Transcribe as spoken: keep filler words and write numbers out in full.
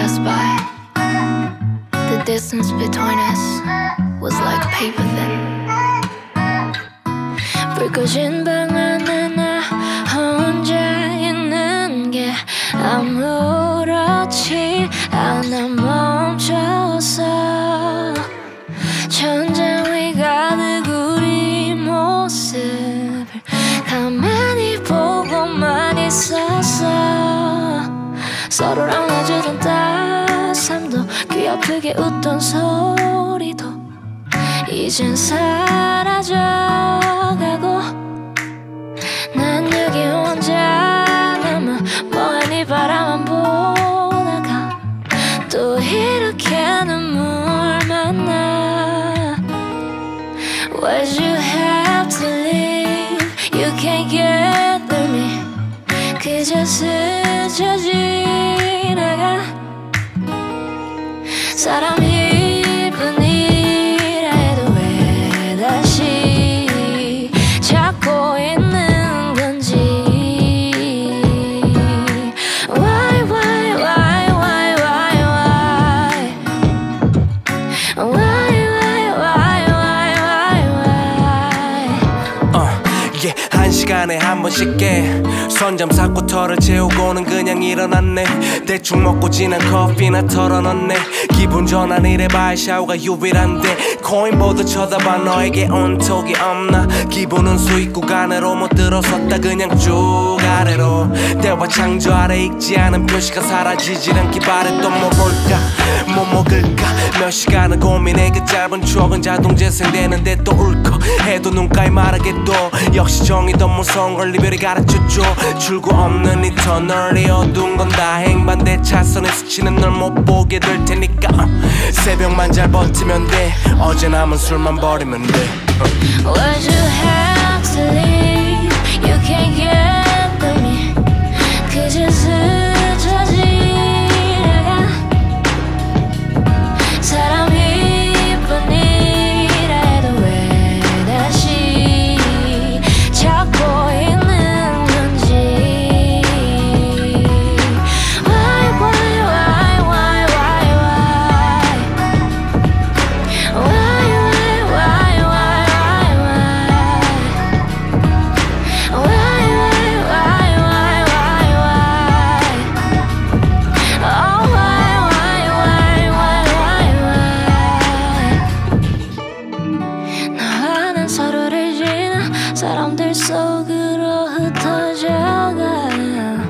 pass by. The distance between us was like paper thin. 불꽃인 방 안에 나 혼자 있는 게 아무렇지 않아. 멈춰서 천장 위 가득 우리 모습을 가만히 보고만 있었어. 서로를 안아주던 따스함도 귀 아프게 웃던 소리도 이젠 사라져가고 난 여기 혼자 남아 멍하니 바라만 보다가 또 이렇게 눈물만 나. Why'd you have to leave? You can't get through me. 그저 스쳐 지나가. 사람이 한 시간에 한 번씩 깨 선점 사고 털을 채우고는 그냥 일어났네. 대충 먹고 지난 커피나 털어넣네. 기분 전환 이래 바이 샤워가 유일한데 코인보드 쳐다봐. 너에게 온톡이 없나? 기분은 수익 구간으로 못 들어섰다. 그냥 쭉 아래로 대화 창조 아래 읽지 않은 표시가 사라지질 않기 바래. 또 뭐 볼까? 뭐 먹을까? 몇 시간을 고민해. 그 짧은 추억은 자동 재생되는데 또 울컥해도 눈가에 말하게도 역시 정이 던 무서운 걸 이별이 가르쳐줘. 출구 없는 이터널이 어두운 건 다행. 반대 차선에 스치는 널 못 보게 될 테니까 uh. 새벽만 잘 버티면 돼. 어제 남은 술만 버리면 돼. uh. Why'd you have to leave? You can't get through me. 그저 스쳐 지나가. 사람이 뿐이라 해도 왜 다시 사람들 속으로 흩어져가.